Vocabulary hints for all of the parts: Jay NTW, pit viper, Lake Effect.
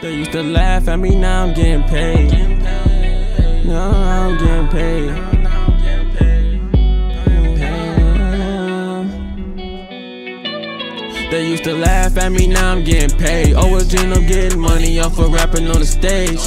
They used to laugh at me, now I'm getting paid. No, I'm getting paid. They used to laugh at me, now I'm getting paid. Always dream of getting money off of rapping on the stage.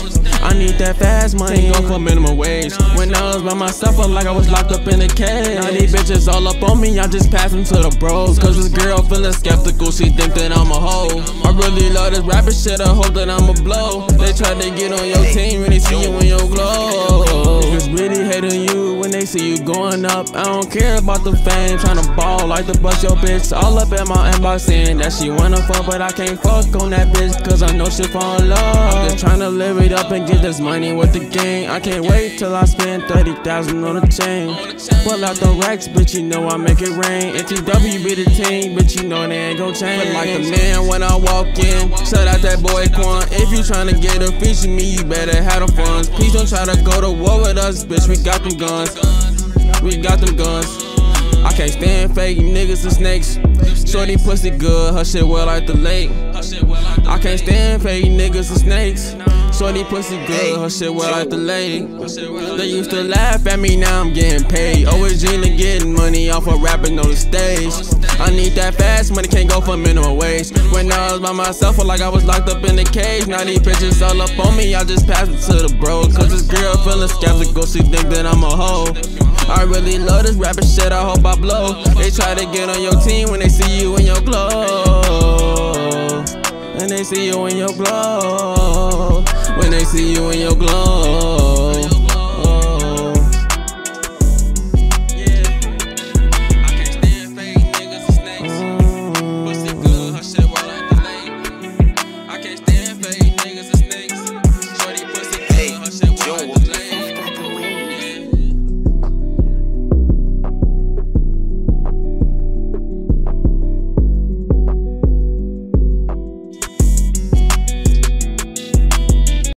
I need that fast money, go for minimum wage. When I was by myself, I felt like I was locked up in a cage. Now these bitches all up on me, I just pass them to the bros. Cause this girl feeling skeptical, she think that I'm a hoe. I really love this rapping shit, I hope that I'ma blow. They try to get on your team, when they see you in your glow. Niggas really hating you when they see you going up. I don't care about the fame, tryna ball like to bust your bitch. All up at my inbox saying that she wanna fuck, but I can't fuck on that bitch. Cause I know she fall in love. I'm just tryna live it up and get this money with the gang. I can't wait till I spend 30,000 on the chain. Pull out the racks, bitch, you know I make it rain. NTW be the team, bitch, you know they ain't gon' change. But like the man when I walk in, shout out that boy Quan. If you tryna get a feature me, you better have the funds. Please don't try to go to war with us, bitch, we got them guns. We got them guns. I can't stand fake niggas and snakes. Shorty pussy good, her shit well like the lake. I can't stand fake niggas and snakes. Shorty pussy good, her shit well like the lake. They used to laugh at me, now I'm getting paid. Always dreaming getting money off of rapping on the stage. I need that fast money, can't go for minimum wage. When I was by myself, felt like I was locked up in a cage. Now these bitches all up on me, I just pass it to the bros. Cause this girl feeling skeptical, she think that I'm a hoe. I really love this rapping shit, I hope I blow. They try to get on your team when they see you in your glow. When they see you in your glow. When they see you in your glow. I can't stand fake niggas.